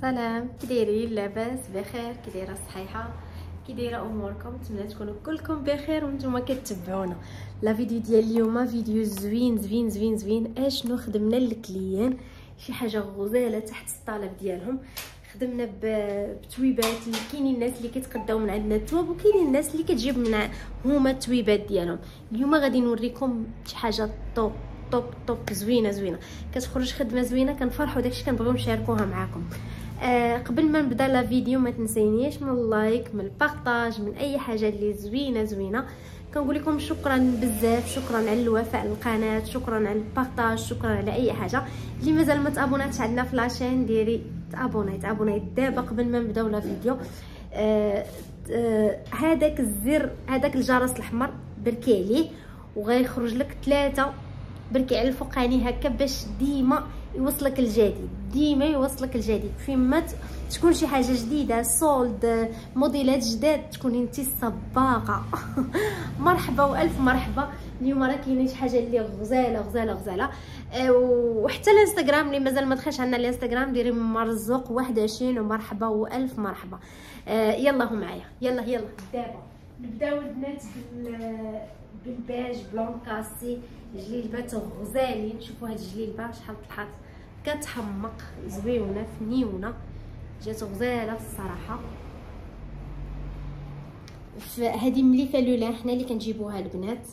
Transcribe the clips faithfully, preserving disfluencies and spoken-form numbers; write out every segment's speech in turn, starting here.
سلام، كدايرين؟ لاباس؟ بخير؟ كدايره صحيحه؟ كدايره اموركم؟ نتمنى تكونوا كلكم بخير وانتوما كتبعونا. لا فيديو ديال اليوم فيديو زوين زوين زوين زوين. اشنو خدمنا للكليان؟ شي حاجه غزاله تحت الطلب ديالهم. خدمنا بتويبات. كاينين الناس اللي كيتقداو من عندنا التواب وكاينين الناس اللي كتجيب من هما التويبات ديالهم. اليوم غادي نوريكم شي حاجه طوب طوب طوب زوينه زوينه كتخرج خدمه زوينه، كنفرحوا داكشي كنبغيو نشاركوها معاكم. آه قبل ما نبدا لا فيديو ما تنسينيش من اللايك، من البارطاج، من اي حاجه اللي زوينه زوينه. كنقول لكم شكرا بزاف، شكرا على الوفاء للقناه، شكرا على البارطاج، شكرا على اي حاجه. اللي مازال ما تابوناتش عندنا في لاشين ديري تابوناي تابوناي دابا قبل ما نبداو لا فيديو. آه آه هذاك الزر، هذاك الجرس الاحمر بركي عليه وغيخرج لك ثلاثه، بركي على الفوقاني هكا باش ديما يوصلك الجديد، ديما يوصلك الجديد. فيما تكون شي حاجه جديده، سولد، موديلات جداد، تكوني انت السباقه. مرحبا والف مرحبا. اليوم راه كاينه شي حاجه اللي غزاله غزاله غزاله. وحتى الانستغرام اللي مازال ما دخلش عندنا الانستغرام ديري مرزوق واحد وعشرين ومرحبا والف مرحبا. آه يلا هو معايا، يلا يلا دابا نبداو البنات بال بالباج بلون كاسي. جليبات غزالين، شوفوا هاد الجليبه شحال طلعت كتحمق، زويونه فنيونه، جات غزاله الصراحه. هادي ملي فالولا حنا اللي كنجيبوها البنات،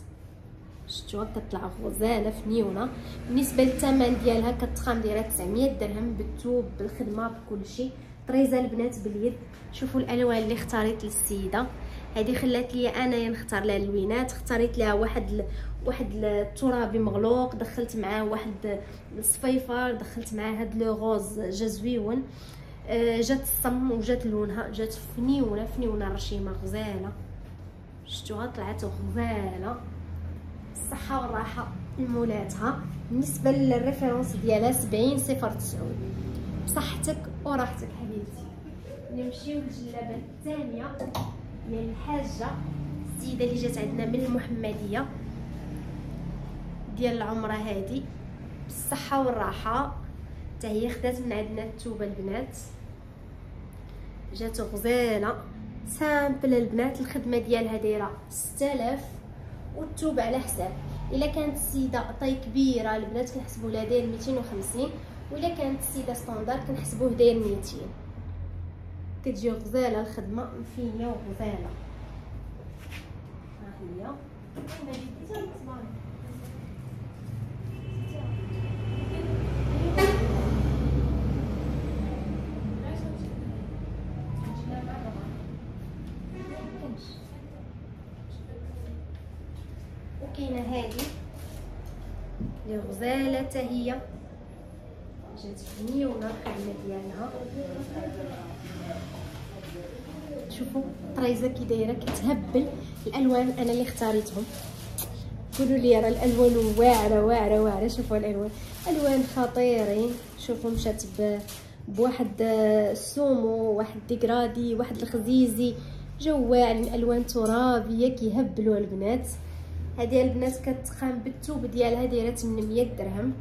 شتوا كتطلع غزاله فنيونه. بالنسبه للثمن ديالها كتخام دايره تسعمية درهم بالثوب بالخدمه بكلشي. طريزه البنات باليد. شوفوا الالوان اللي اختاريت للسيده، هذه خلات لي انايا نختار لها اللوينات. اختاريت لها واحد ال... واحد الترابي مغلوق، دخلت معاه واحد الصفيفر، دخلت معاه هاد لو غوز، جا زويون. آه جات الصم وجات لونها، جات فنيونه فنيونه رشيمه غزاله. شفتوها طلعت غزاله الصحه والراحه لمولاتها. بالنسبه للريفيرونس ديالها سبعين صفر تسعين. بصحتك وراحتك حبيبتي. نمشيو للجلابه الثانيه من الحاجه السيده اللي جات عندنا من المحمديه ديال العمره. هذه بالصحه والراحه حتى هي خدات من عندنا التوبه البنات، جات غزاله سامبل البنات. الخدمه ديالها دايره ستة آلاف والتوب على حساب. الا كانت السيده طي كبيره البنات كنحسبوا لها داير ميتين وخمسين، ولا كانت السيده ستاندر كنحسبوه داير ميتين. كتجي غزاله الخدمه فيا وغزاله. ها هي وكاينه هذه اللي غزاله حتى هي، جات فنيونه الخدمه ديالها. شوفوا الطريزه كي دايره كتهبل. الالوان انا اللي اختاريتهم، قولوا لي راه الالوان واعره واعره واعره. شوفوا الالوان، الوان خطيرين. شوفوا مشات بواحد السومو، واحد ديكرادي، واحد الخزيزي، جو واعرين، الوان ترابيه كيهبلوا البنات. هذه البنات كتخام بالثوب ديالها دايره ثمنمية درهم.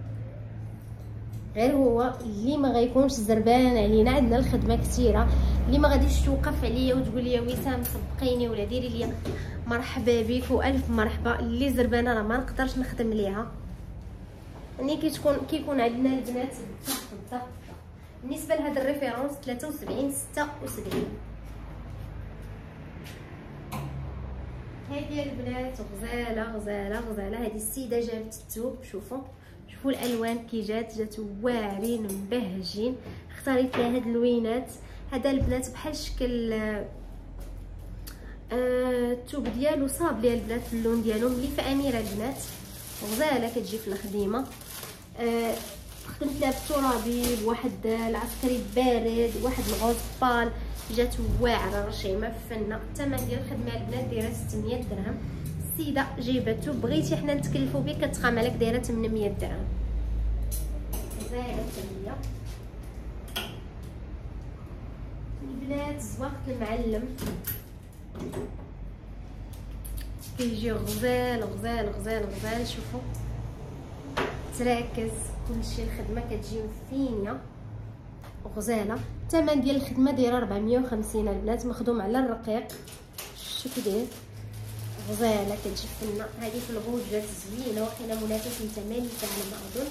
غير هو اللي ما غيكونش زربان علينا، عندنا الخدمه كثيره، اللي ما غاديش توقف عليا وتقول لي وسام سبقيني ولا ديري ليا. مرحبا بك والف مرحبا. اللي زربانه راه ما نقدرش نخدم ليها. ملي كتكون كيكون عندنا البنات بالضبط. بالنسبه لهاد الريفيرونس ثلاثة وسبعين ستة وسبعين. هادي البنات غزاله غزاله غزاله. هادي السيده جابت الثوب، شوفوا شوفوا الالوان كي جات، جات واعرين مبهجين. اختاريت لها هاد اللوينات. هذا البنات بحال شكل الثوب آه ديالو صاب ليها البنات اللون ديالهم اللي في اميره البنات. غزاله كتجي في الخديمه. آه خدمت لها بالترابي، بواحد العسكري بارد، واحد الغوز بال، جات واعره رشيمه فنه. الثمن ديال الخدمه البنات دايره ستمية درهم. السيده جايباتو بغيتي حنا نتكلفو بيه كتخام عليك دايره ثمنمية درهم. غزاله هي البنات. زواقة المعلم كيجي غزال غزال غزال غزال. شوفوا تركز كلشي، الخدمه كتجي فينيه الخزانه. الثمن ديال الخدمه دايره أربعمية وخمسين البنات، مخدوم على الرقيق. شتي كي داير غزاله كتجي فينا، هذه في البوجات زوينه وكاينه منافسه من ثمانين حتى على ما اظن.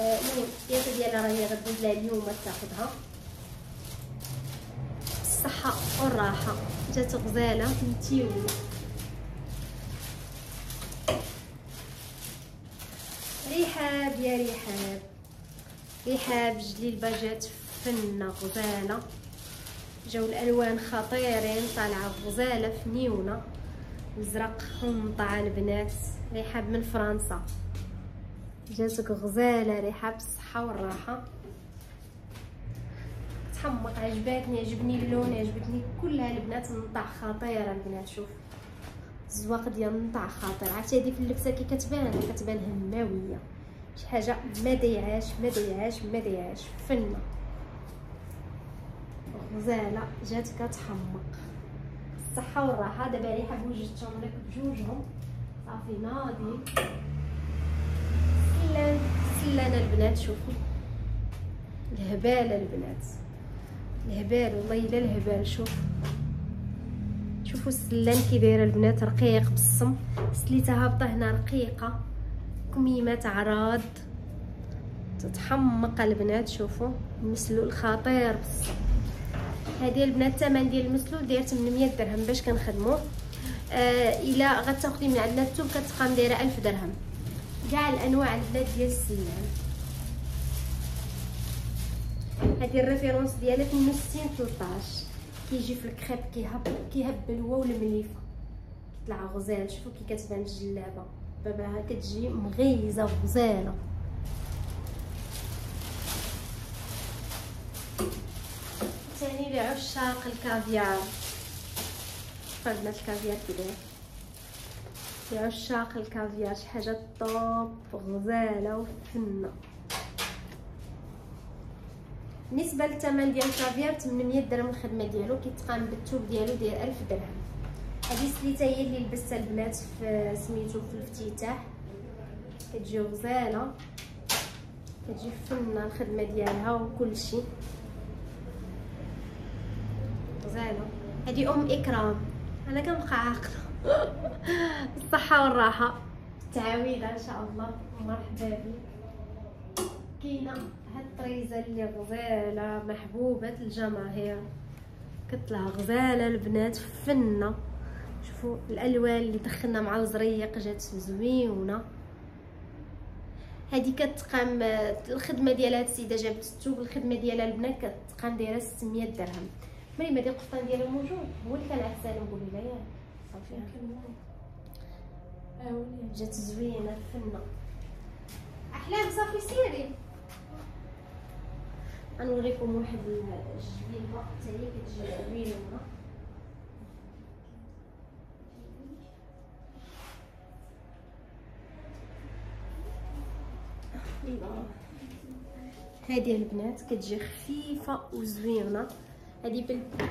المهم السياسه ديالها راهي غدوز لها اليوم تاخذها بالصحه والراحه. جات غزاله متيولة. رحاب يا رحاب رحاب جليلبه، جات فنه غزاله. جاو الالوان خطيرين، طالعه غزاله فنيونه، الازرق حمطه البنات. رحاب من فرنسا، جاتك غزاله رحاب بالصحه والراحه. تحمق، عجباتني، عجبني اللون، عجبتني كلها البنات. النطع خطيره البنات، شوف الزواق ديال النطع خطير. عرفتي هذه في اللبسه كي كتبان كتبان هماويه، شي حاجه ما دايعاش ما دايعاش ما دايعاش، فنه غزاله جات كتحمق بالصحه والراحه. دابا ريحه بوجهتهم لك بجوجهم صافي ناضي. سلان سلانه البنات، شوفوا الهباله البنات، الهبال والله الا الهبال. شوفوا شوفوا السلان كي دايره البنات، رقيق بالصم. سليتها هابطه هنا رقيقه، كميمات عراض، تتحمق البنات. شوفوا المسلول خطير بالصم. هذه البنات الثمن ديال المسلول داير ثمنمية درهم باش كنخدموه. آه الا غتاخدي من عندنا الثوب كتقام دايره ألف درهم. كاع الانواع البنات ديال السلان. هذه الريفيرونس ديالها اثنين وستين ثلاثطاش، كيجي في الكريب كيهبل كيهبل هو والمليفه، كيطلع غزال. شوفوا كي كتبان الجلابه باباها، كتجي مغيزه وغزاله. ثاني لعشاق الكافيار، شوفوا بنات الكافيار كي داير، لعشاق الكافيار شي حاجه طوب غزاله وفنه. بالنسبه للثمن ديال الكافيار ثمنمية درهم الخدمه ديالو، كيتقام بالثوب ديالو داير ألف درهم. هذه السليته هي اللي لبستها البنات في سميتو في الافتتاح، كتجي غزاله، كتجي فنه الخدمه ديالها وكل شيء غزاله. هذه ام اكرام، انا كنبقى عاقله بالصحه والراحه. تعاويله ان شاء الله، مرحبا بك. كاينه هاد الطريزه اللي غزاله محبوبه الجماهير، كتطلع غزاله البنات فنه. شوفوا الالوان اللي دخلنا مع الزريق جات زويونه. هادي كتقام الخدمه ديالها، هاد السيده جابت الثوب الخدمه ديالها البنات كتقام دايره ستمية درهم. مريم هادي القفطان ديالها موجود، هو اللي كان عسال نقول لها ياه صافي كملوا. جات زوينه فنه، احلام صافي. سيري غنوريكم واحد الجليبه حتى هي كتجي زوينه. هادي البنات كتجي خفيفه وزوينه، هادي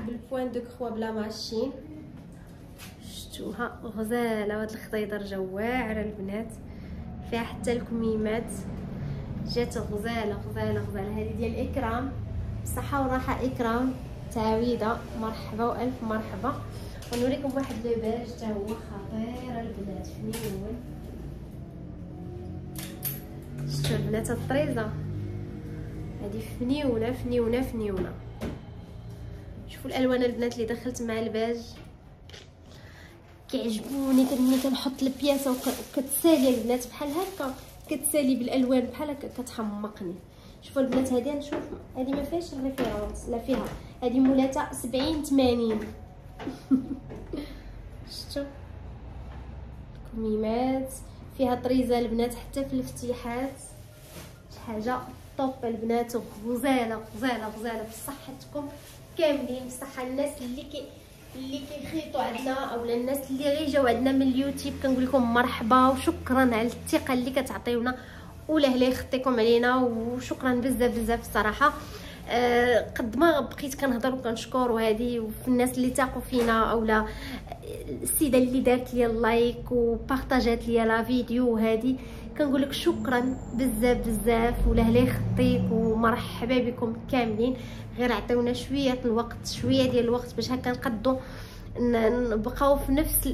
بالبوان دو كخوا بلا ماشين، شتوها غزاله. وهاد الخضيضه رجا واعره البنات، فيها حتى الكميمات، جات غزاله غزاله غزاله. هذه ديال اكرام بالصحه والراحه. اكرام تعويضه، مرحبا والف مرحبا. ونوريكم واحد لوباج حتى هو خطير البنات، فنيون. شتو البنات الطريزه هذه، فنيونه فنيونه فنيونه. شوفوا الالوان البنات اللي دخلت مع الباج، كيعجبوني. كني كنحط البياسه وكتسالي البنات بحال هكا، كتسالي بالالوان بحال هكا كتحمقني. شوفوا البنات هذه، نشوف هذه ما فيهاش الريفيرونس لا فيها، هذه مولاته سبعين ثمانين. شفتوا كميمات، فيها طريزه البنات حتى في الافتتاحات، شي حاجه طوب البنات، غزاله غزاله غزاله. بصحتكم كاملين، بصحه الناس اللي كي اللي كيخيطوا عندنا اولا الناس اللي غير جاوا عندنا من اليوتيوب، كنقول لكم مرحبا وشكرا على الثقه اللي كتعطيونا، ولهلا يخطيكم علينا وشكرا بزاف بزاف الصراحه. أه قد ما بقيت كنهضر وكنشكر، وهذه وفي الناس اللي تاقوا فينا، اولا السيده اللي دارت لي اللايك وبارطاجات لي لا فيديو، هذه كنقول لك شكرا بزاف بزاف ولهلا يخطيك ومرحبا بكم كاملين. غير عطيونا شويه الوقت شويه ديال الوقت باش هكا نقدو نبقاو في نفس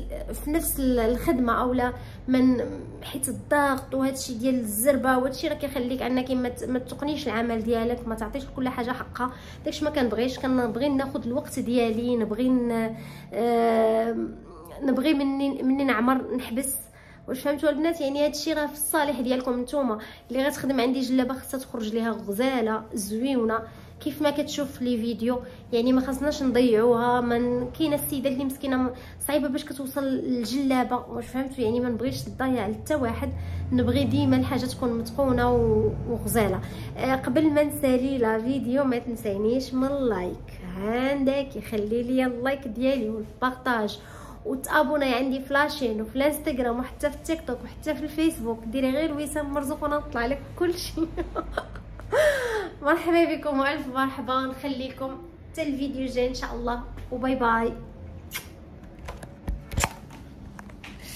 في نفس الخدمه اولا، من حيت الضغط وهادشي ديال الزربه وهادشي راه كيخليك انك ما تقنيش العمل ديالك، ما تعطيش كل حاجه حقها. داكشي ما كنبغيش، كنبغي ناخذ الوقت ديالي، نبغي آه نبغي مني مني نعمر نحبس. واش فهمتوا البنات؟ يعني هادشي راه في الصالح ديالكم نتوما. اللي غتخدم عندي جلابه خاصها تخرج ليها غزاله زويونه كيف ما كتشوف في لي فيديو، يعني ما خاصناش نضيعوها. من كاينه السيده اللي مسكينه صعيبه باش كتوصل الجلابه، واش فهمتوا؟ يعني ما نبغيش تضيع حتى واحد، نبغي ديما الحاجه تكون متقونه وغزاله. آه قبل ما نسالي لا فيديو ما تنسانيش من اللايك، عندك يخلي لي اللايك ديالي والبارطاج وتابوناي عندي فلاشين وفي الانستغرام وحتى في التيك توك وحتى في الفيسبوك. ديري غير وسام مرزوق وانا نطلع لك كلشي. مرحبا بكم والف مرحبا، نخليكم حتى الفيديو الجاي ان شاء الله، وباي باي.